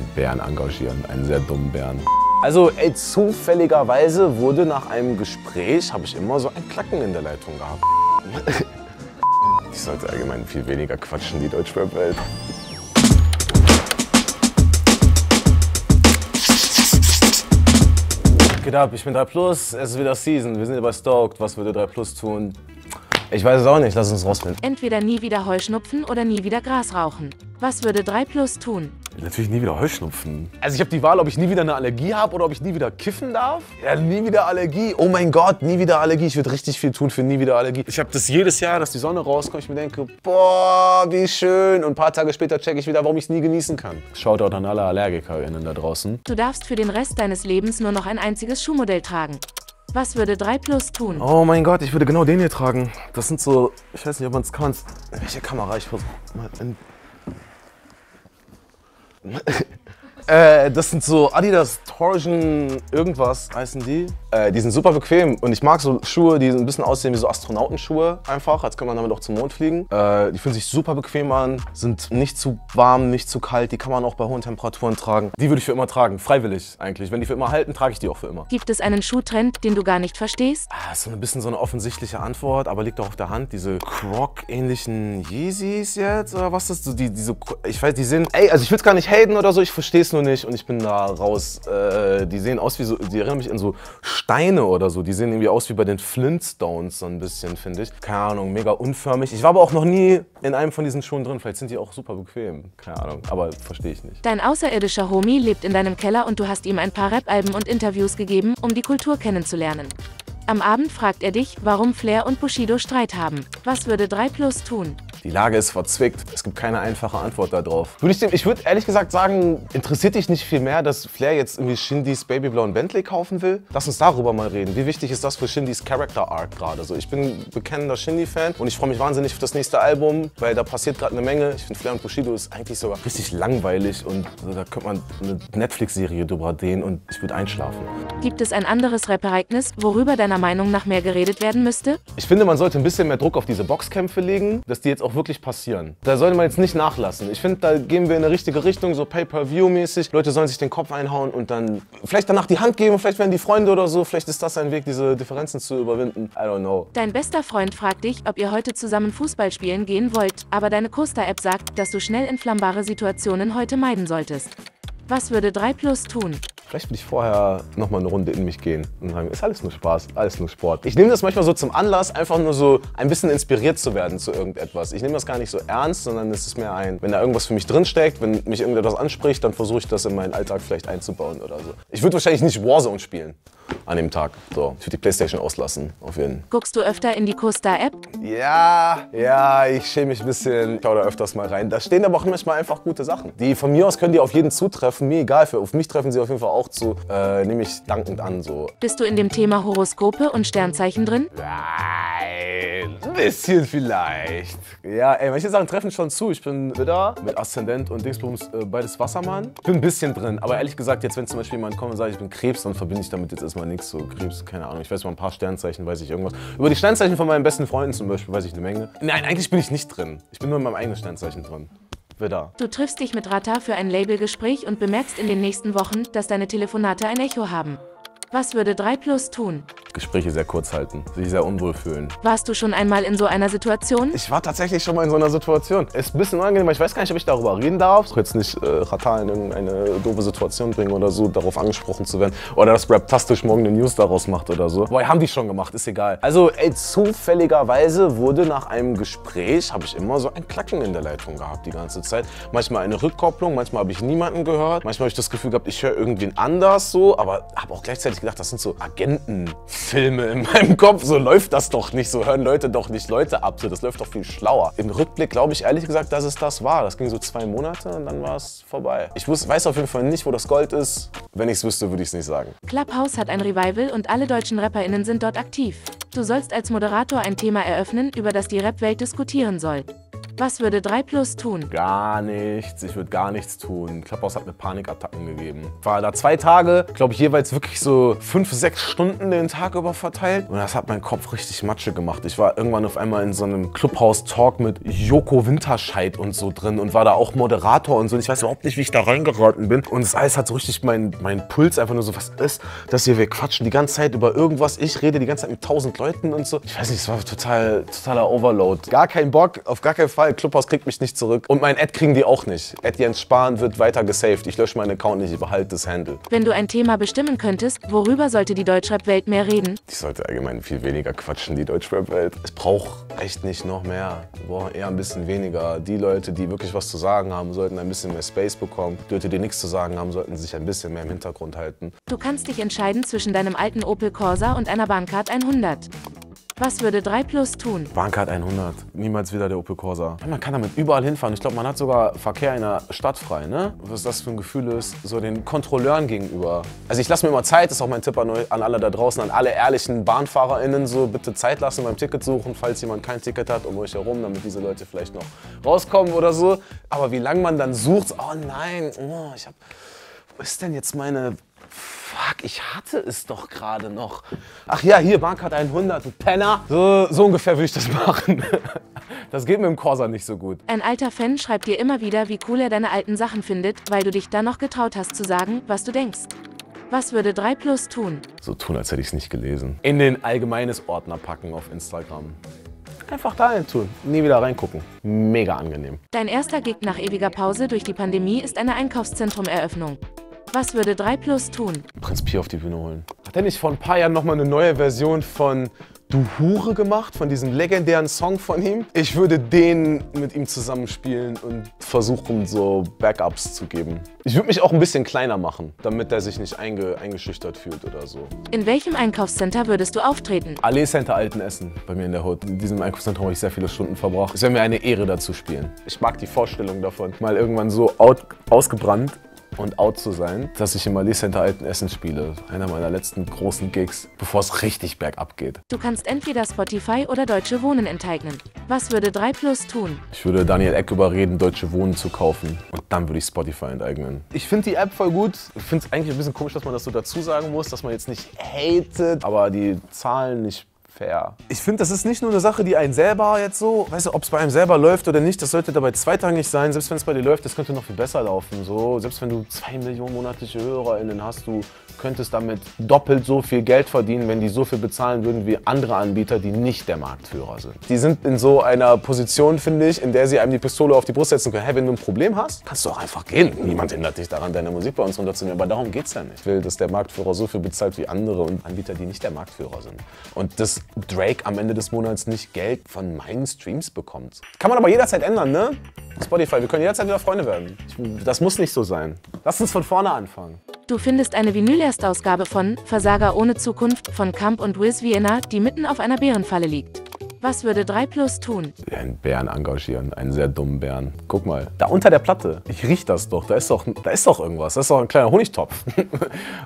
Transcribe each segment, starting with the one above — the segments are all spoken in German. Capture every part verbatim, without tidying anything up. einen Bären engagieren, einen sehr dummen Bären. Also ey, zufälligerweise wurde nach einem Gespräch, habe ich immer so ein Klacken in der Leitung gehabt. Ich sollte allgemein viel weniger quatschen, die Deutschrap-Welt. Geht ab, ich bin drei Plus, es ist wieder Season, wir sind überstalkt, was würde drei Plus tun? Ich weiß es auch nicht, lass uns rausfinden. Entweder nie wieder Heuschnupfen oder nie wieder Gras rauchen. Was würde drei Plus tun? Natürlich nie wieder Heuschnupfen. Also ich habe die Wahl, ob ich nie wieder eine Allergie habe oder ob ich nie wieder kiffen darf. Ja, nie wieder Allergie. Oh mein Gott, nie wieder Allergie. Ich würde richtig viel tun für nie wieder Allergie. Ich habe das jedes Jahr, dass die Sonne rauskommt. Ich mir denke, boah, wie schön. Und ein paar Tage später checke ich wieder, warum ich es nie genießen kann. Shoutout an alle AllergikerInnen da draußen. Du darfst für den Rest deines Lebens nur noch ein einziges Schuhmodell tragen. Was würde drei Plus tun? Oh mein Gott, ich würde genau den hier tragen. Das sind so, ich weiß nicht, ob man es kann. Welche Kamera? Ich versuche mal in... äh, das sind so Adidas Torsion irgendwas heißen die. Äh, die sind super bequem und ich mag so Schuhe, die ein bisschen aussehen wie so Astronautenschuhe einfach, als kann man damit auch zum Mond fliegen. Äh, die fühlen sich super bequem an, sind nicht zu warm, nicht zu kalt, die kann man auch bei hohen Temperaturen tragen. Die würde ich für immer tragen, freiwillig eigentlich. Wenn die für immer halten, trage ich die auch für immer. Gibt es einen Schuhtrend, den du gar nicht verstehst? Ah, ist so ein bisschen so eine offensichtliche Antwort, aber liegt auch auf der Hand. Diese Croc-ähnlichen Yeezys jetzt oder was ist das? Die, diese, ich weiß, die sehen, ey, also ich will es gar nicht haten oder so, ich verstehe es nur nicht und ich bin da raus. Äh, die sehen aus wie so, die erinnern mich an so Steine oder so, die sehen irgendwie aus wie bei den Flintstones so ein bisschen, finde ich. Keine Ahnung, mega unförmig. Ich war aber auch noch nie in einem von diesen Schuhen drin, vielleicht sind die auch super bequem. Keine Ahnung, aber verstehe ich nicht. Dein außerirdischer Homie lebt in deinem Keller und du hast ihm ein paar Rap-Alben und Interviews gegeben, um die Kultur kennenzulernen. Am Abend fragt er dich, warum Flair und Bushido Streit haben. Was würde drei Plus tun? Die Lage ist verzwickt. Es gibt keine einfache Antwort darauf. Würde ich dem, ich würde ehrlich gesagt sagen, interessiert dich nicht viel mehr, dass Flair jetzt irgendwie Shindys babyblauen Bentley kaufen will? Lass uns darüber mal reden. Wie wichtig ist das für Shindys Character Arc gerade? So, ich bin bekennender Shindy-Fan und ich freue mich wahnsinnig auf das nächste Album, weil da passiert gerade eine Menge. Ich finde, Flair und Bushido ist eigentlich sogar richtig langweilig und also, da könnte man eine Netflix-Serie drüber drehen und ich würde einschlafen. Gibt es ein anderes Rap-Ereignis, worüber deiner Meinung nach mehr geredet werden müsste? Ich finde, man sollte ein bisschen mehr Druck auf diese Boxkämpfe legen, dass die jetzt auch wirklich passieren. Da sollte man jetzt nicht nachlassen. Ich finde, da gehen wir in eine richtige Richtung, so Pay-Per-View-mäßig. Leute sollen sich den Kopf einhauen und dann vielleicht danach die Hand geben, vielleicht werden die Freunde oder so. Vielleicht ist das ein Weg, diese Differenzen zu überwinden. I don't know. Dein bester Freund fragt dich, ob ihr heute zusammen Fußball spielen gehen wollt, aber deine Costa-App sagt, dass du schnell entflammbare Situationen heute meiden solltest. Was würde drei Plus tun? Vielleicht würde ich vorher nochmal eine Runde in mich gehen und sagen, ist alles nur Spaß, alles nur Sport. Ich nehme das manchmal so zum Anlass, einfach nur so ein bisschen inspiriert zu werden zu irgendetwas. Ich nehme das gar nicht so ernst, sondern es ist mehr ein, wenn da irgendwas für mich drinsteckt, wenn mich irgendetwas anspricht, dann versuche ich das in meinen Alltag vielleicht einzubauen oder so. Ich würde wahrscheinlich nicht Warzone spielen an dem Tag. So, ich würde die Playstation auslassen, auf jeden Fall. Guckst du öfter in die Costa-App? Ja, ja, ich schäme mich ein bisschen. Ich schaue da öfters mal rein. Da stehen aber auch manchmal einfach gute Sachen. Die von mir aus können die auf jeden zutreffen, mir egal. Für, auf mich treffen sie auf jeden Fall auch zu. Äh, nehme ich dankend an, so. Bist du in dem Thema Horoskope und Sternzeichen drin? Nein, ein bisschen vielleicht. Ja, ey, manche Sachen treffen schon zu. Ich bin Widder mit Aszendent und Dingsbums, äh, beides Wassermann. Ich bin ein bisschen drin, aber ehrlich gesagt, jetzt wenn zum Beispiel jemand kommt und sagt, ich bin Krebs, dann verbinde ich damit jetzt erstmal nichts, so Krebs, keine Ahnung, ich weiß mal ein paar Sternzeichen, weiß ich irgendwas. Über die Sternzeichen von meinen besten Freunden zum Beispiel weiß ich eine Menge. Nein, eigentlich bin ich nicht drin. Ich bin nur in meinem eigenen Sternzeichen drin. Widder. Du triffst dich mit Rata für ein Labelgespräch und bemerkst in den nächsten Wochen, dass deine Telefonate ein Echo haben. Was würde drei Plus tun? Gespräche sehr kurz halten, sich sehr unwohl fühlen. Warst du schon einmal in so einer Situation? Ich war tatsächlich schon mal in so einer Situation. Ist ein bisschen unangenehm, weil ich weiß gar nicht, ob ich darüber reden darf. Ich will jetzt nicht äh, Rata in irgendeine doofe Situation bringen oder so, darauf angesprochen zu werden. Oder dass Rap-tastisch morgen eine News daraus macht oder so. Boah, haben die schon gemacht, ist egal. Also ey, zufälligerweise wurde nach einem Gespräch, habe ich immer so ein Klacken in der Leitung gehabt die ganze Zeit. Manchmal eine Rückkopplung, manchmal habe ich niemanden gehört. Manchmal habe ich das Gefühl gehabt, ich höre irgendwen anders so, aber habe auch gleichzeitig gedacht, das sind so Agenten. Filme in meinem Kopf, so läuft das doch nicht, so hören Leute doch nicht Leute ab, so das läuft doch viel schlauer. Im Rückblick glaube ich ehrlich gesagt, dass es das war. Das ging so zwei Monate und dann war es vorbei. Ich wusste, weiß auf jeden Fall nicht, wo das Gold ist. Wenn ich es wüsste, würde ich es nicht sagen. Clubhouse hat ein Revival und alle deutschen RapperInnen sind dort aktiv. Du sollst als Moderator ein Thema eröffnen, über das die Rap-Welt diskutieren soll. Was würde drei Plus tun? Gar nichts. Ich würde gar nichts tun. Clubhouse hat mir Panikattacken gegeben. Ich war da zwei Tage, glaube ich, jeweils wirklich so fünf, sechs Stunden den Tag über verteilt. Und das hat meinen Kopf richtig Matsche gemacht. Ich war irgendwann auf einmal in so einem Clubhouse-Talk mit Joko Winterscheid und so drin und war da auch Moderator und so. Und ich weiß überhaupt nicht, wie ich da reingeraten bin. Und das alles hat so richtig meinen mein Puls einfach nur so, was ist das hier? Wir quatschen die ganze Zeit über irgendwas. Ich rede die ganze Zeit mit tausend Leuten und so. Ich weiß nicht, es war total, totaler Overload. Gar kein Bock, auf gar keinen Fall. Clubhouse kriegt mich nicht zurück. Und mein Ad kriegen die auch nicht. Ad Jens Spahn wird weiter gesaved. Ich lösche meinen Account nicht, ich behalte das Handle. Wenn du ein Thema bestimmen könntest, worüber sollte die Deutschrap-Welt mehr reden? Ich sollte allgemein viel weniger quatschen, die Deutschrap-Welt. Es braucht echt nicht noch mehr. Wir brauchen eher ein bisschen weniger. Die Leute, die wirklich was zu sagen haben, sollten ein bisschen mehr Space bekommen. Die Leute, die nichts zu sagen haben, sollten sich ein bisschen mehr im Hintergrund halten. Du kannst dich entscheiden zwischen deinem alten Opel Corsa und einer BahnCard hundert. Was würde drei Plus tun? BahnCard hundert. Niemals wieder der Opel Corsa. Man kann damit überall hinfahren. Ich glaube, man hat sogar Verkehr in der Stadt frei, ne? Was das für ein Gefühl ist, so den Kontrolleuren gegenüber. Also ich lasse mir immer Zeit, das ist auch mein Tipp an, an alle da draußen, an alle ehrlichen BahnfahrerInnen, so bitte Zeit lassen beim Ticket suchen, falls jemand kein Ticket hat, um euch herum, damit diese Leute vielleicht noch rauskommen oder so. Aber wie lange man dann sucht, oh nein, oh, ich hab, wo ist denn jetzt meine... Fuck, ich hatte es doch gerade noch. Ach ja, hier, BahnCard hundert, du Penner. So, so ungefähr will ich das machen. Das geht mit dem Corsa nicht so gut. Ein alter Fan schreibt dir immer wieder, wie cool er deine alten Sachen findet, weil du dich dann noch getraut hast zu sagen, was du denkst. Was würde drei Plus tun? So tun, als hätte ich es nicht gelesen. In den allgemeines Ordner packen auf Instagram. Einfach da rein tun, nie wieder reingucken. Mega angenehm. Dein erster Gig nach ewiger Pause durch die Pandemie ist eine Einkaufszentrumeröffnung. Was würde drei Plus tun? Prinz Pi auf die Bühne holen. Hat er nicht vor ein paar Jahren nochmal eine neue Version von Du Hure gemacht, von diesem legendären Song von ihm? Ich würde den mit ihm zusammenspielen und versuchen, so Backups zu geben. Ich würde mich auch ein bisschen kleiner machen, damit er sich nicht einge eingeschüchtert fühlt oder so. In welchem Einkaufscenter würdest du auftreten? Allee-Center Altenessen, bei mir in der Hood. In diesem Einkaufscenter habe ich sehr viele Stunden verbraucht. Es wäre mir eine Ehre, dazu spielen. Ich mag die Vorstellung davon, mal irgendwann so out ausgebrannt und out zu sein, dass ich im Mali Center Altenessen spiele. Einer meiner letzten großen Gigs, bevor es richtig bergab geht. Du kannst entweder Spotify oder Deutsche Wohnen enteignen. Was würde drei Plus tun? Ich würde Daniel Ek überreden, Deutsche Wohnen zu kaufen. Und dann würde ich Spotify enteignen. Ich finde die App voll gut. Ich finde es eigentlich ein bisschen komisch, dass man das so dazu sagen muss, dass man jetzt nicht hatet, aber die Zahlen nicht fair. Ich finde, das ist nicht nur eine Sache, die einen selber jetzt so, weißt du, ob es bei einem selber läuft oder nicht, das sollte dabei zweitrangig sein. Selbst wenn es bei dir läuft, das könnte noch viel besser laufen. So, selbst wenn du zwei Millionen monatliche HörerInnen hast, du könntest damit doppelt so viel Geld verdienen, wenn die so viel bezahlen würden wie andere Anbieter, die nicht der Marktführer sind. Die sind in so einer Position, finde ich, in der sie einem die Pistole auf die Brust setzen können. Hey, wenn du ein Problem hast, kannst du auch einfach gehen. Niemand hindert dich daran, deine Musik bei uns runterzunehmen. Aber darum geht's ja nicht. Ich will, dass der Marktführer so viel bezahlt wie andere und Anbieter, die nicht der Marktführer sind. Und das Drake am Ende des Monats nicht Geld von meinen Streams bekommt. Kann man aber jederzeit ändern, ne? Spotify, wir können jederzeit wieder Freunde werden. Ich, das muss nicht so sein. Lass uns von vorne anfangen. Du findest eine Vinyl-Erstausgabe von Versager ohne Zukunft von Kamp und Whizz Vienna, die mitten auf einer Bärenfalle liegt. Was würde drei Plus tun? Einen Bären engagieren, einen sehr dummen Bären. Guck mal, da unter der Platte. Ich riech das doch, da ist doch, da ist doch irgendwas. Das ist doch ein kleiner Honigtopf.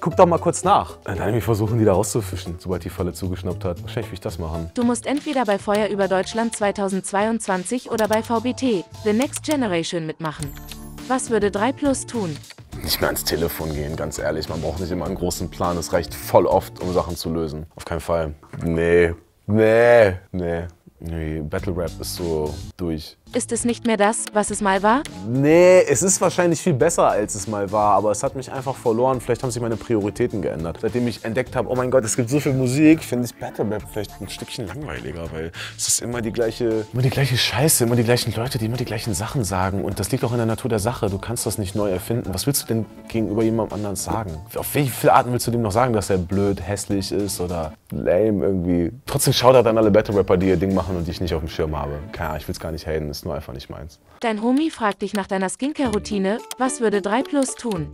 Guck doch mal kurz nach. Dann nämlich versuchen, die da rauszufischen, sobald die Falle zugeschnappt hat. Wahrscheinlich will ich das machen. Du musst entweder bei Feuer über Deutschland zweitausendzweiundzwanzig oder bei V B T, The Next Generation, mitmachen. Was würde drei Plus tun? Nicht mehr ans Telefon gehen, ganz ehrlich. Man braucht nicht immer einen großen Plan. Es reicht voll oft, um Sachen zu lösen. Auf keinen Fall. Nee. Nee, nee, nee, Battle Rap ist so durch. Ist es nicht mehr das, was es mal war? Nee, es ist wahrscheinlich viel besser, als es mal war, aber es hat mich einfach verloren. Vielleicht haben sich meine Prioritäten geändert. Seitdem ich entdeckt habe, oh mein Gott, es gibt so viel Musik, finde ich Battle Rap vielleicht ein Stückchen langweiliger, weil es ist immer die gleiche, immer die gleiche Scheiße, immer die gleichen Leute, die immer die gleichen Sachen sagen. Und das liegt auch in der Natur der Sache. Du kannst das nicht neu erfinden. Was willst du denn gegenüber jemandem anderen sagen? Auf welche viele Arten willst du dem noch sagen, dass er blöd, hässlich ist oder lame irgendwie? Trotzdem Shoutout an alle Battle Rapper, die ihr Ding machen und die ich nicht auf dem Schirm habe. Keine Ahnung, ich will es gar nicht haten, ist nur einfach nicht meins. Dein Homie fragt dich nach deiner Skincare-Routine. Was würde drei Plus tun?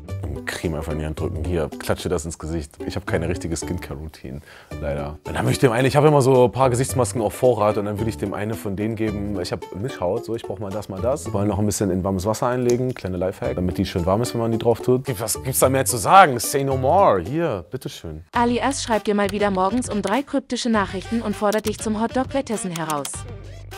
Creme einfach in die Hand drücken. Hier, klatsche das ins Gesicht. Ich habe keine richtige Skincare-Routine, leider. Und dann würde ich dem einen, ich habe immer so ein paar Gesichtsmasken auf Vorrat und dann würde ich dem eine von denen geben. Ich habe Mischhaut, so ich brauche mal das, mal das. Wollen noch ein bisschen in warmes Wasser einlegen, kleine Lifehack, damit die schön warm ist, wenn man die drauf tut. Was gibt's da mehr zu sagen? Say no more. Hier, bitteschön. Ali S. schreibt dir mal wieder morgens um drei kryptische Nachrichten und fordert dich zum Hotdog-Wettessen heraus.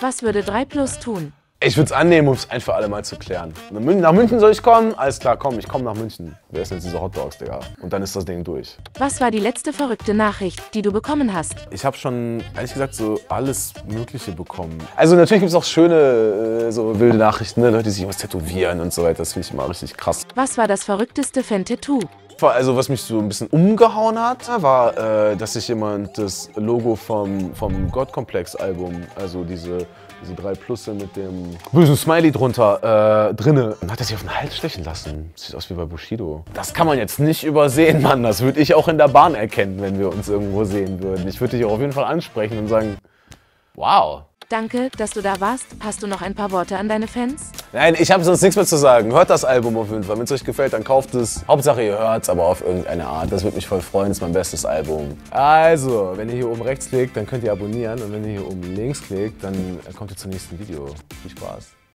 Was würde drei Plus tun? Ich würde es annehmen, um es ein für alle Mal zu klären. Nach München soll ich kommen? Alles klar, komm, ich komme nach München. Wir essen jetzt diese Hotdogs, Digga. Und dann ist das Ding durch. Was war die letzte verrückte Nachricht, die du bekommen hast? Ich habe schon, ehrlich gesagt, so alles Mögliche bekommen. Also natürlich gibt es auch schöne, so wilde Nachrichten, ne? Leute, die sich irgendwas tätowieren und so weiter. Das finde ich immer richtig krass. Was war das verrückteste Fan-Tattoo? Also was mich so ein bisschen umgehauen hat, war, äh, dass sich jemand das Logo vom, vom God-Complex-Album, also diese, diese drei Plusse mit dem bösen Smiley drunter, äh, drinne, hat er sich auf den Hals stechen lassen. Sieht aus wie bei Bushido. Das kann man jetzt nicht übersehen, Mann. Das würde ich auch in der Bahn erkennen, wenn wir uns irgendwo sehen würden. Ich würde dich auch auf jeden Fall ansprechen und sagen, wow. Danke, dass du da warst. Hast du noch ein paar Worte an deine Fans? Nein, ich habe sonst nichts mehr zu sagen. Hört das Album auf jeden Fall. Wenn es euch gefällt, dann kauft es. Hauptsache ihr hört's, aber auf irgendeine Art. Das würde mich voll freuen. Das ist mein bestes Album. Also, wenn ihr hier oben rechts klickt, dann könnt ihr abonnieren. Und wenn ihr hier oben links klickt, dann kommt ihr zum nächsten Video. Viel Spaß.